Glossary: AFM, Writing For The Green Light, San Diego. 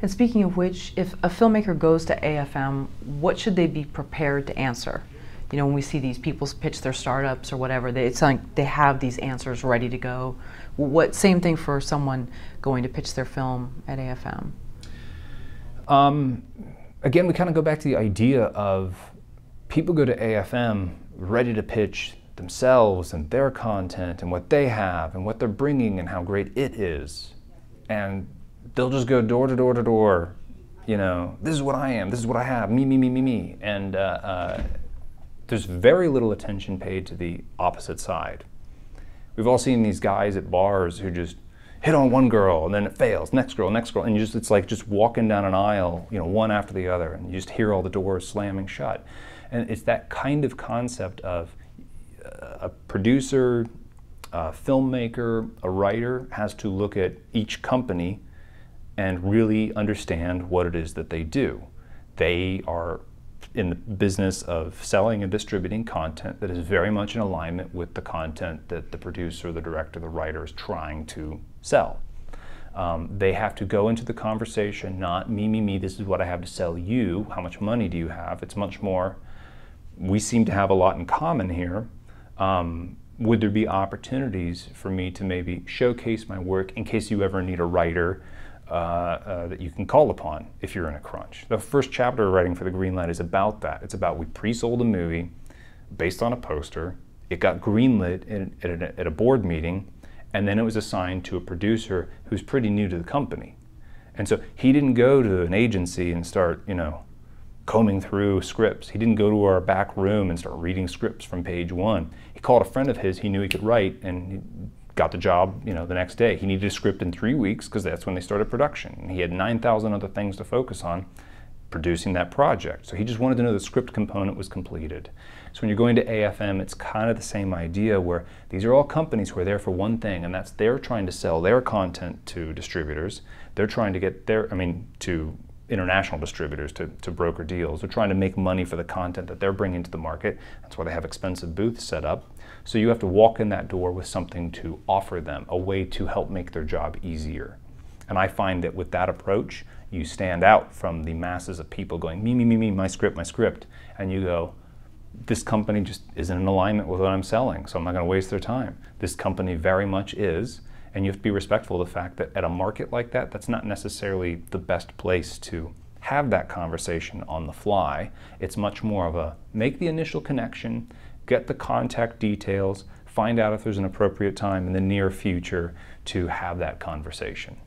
And speaking of which, if a filmmaker goes to AFM, what should they be prepared to answer? You know, when we see these people pitch their startups or whatever, it's like they have these answers ready to go. What, same thing for someone going to pitch their film at AFM? Again, we kind of go back to the idea of people go to AFM ready to pitch themselves and their content and what they have and what they're bringing and how great it is. And they'll just go door to door to door, you know, this is what I am, this is what I have, me, me, me, me, me. And there's very little attention paid to the opposite side. We've all seen these guys at bars who just hit on one girl and then it fails, next girl, and you just, it's like just walking down an aisle, you know, one after the other, and you just hear all the doors slamming shut. And it's that kind of concept of a producer, a filmmaker, a writer has to look at each company and really understand what it is that they do. They are in the business of selling and distributing content that is very much in alignment with the content that the producer, the director, the writer is trying to sell. They have to go into the conversation, not me, me, me, this is what I have to sell you, how much money do you have? It's much more, we seem to have a lot in common here. Would there be opportunities for me to maybe showcase my work in case you ever need a writer that you can call upon if you're in a crunch? The first chapter of Writing for the Green Light is about that. It's about we pre-sold a movie based on a poster. It got greenlit at a board meeting, and then it was assigned to a producer who's pretty new to the company. And so he didn't go to an agency and start, you know, combing through scripts. He didn't go to our back room and start reading scripts from page one. He called a friend of his he knew he could write, and he got the job, you know, the next day. He needed a script in 3 weeks because that's when they started production. He had 9,000 other things to focus on producing that project. So he just wanted to know the script component was completed. So when you're going to AFM, it's kind of the same idea where these are all companies who are there for one thing, and that's they're trying to sell their content to distributors. They're trying to get their, I mean, to international distributors, to broker deals. They're trying to make money for the content that they're bringing to the market. That's why they have expensive booths set up. So you have to walk in that door with something to offer them, a way to help make their job easier. And I find that with that approach, you stand out from the masses of people going, me, me, me, me, my script, and you go, this company just isn't in alignment with what I'm selling, so I'm not gonna waste their time. This company very much is. And you have to be respectful of the fact that at a market like that, that's not necessarily the best place to have that conversation on the fly. It's much more of a make the initial connection, get the contact details, find out if there's an appropriate time in the near future to have that conversation.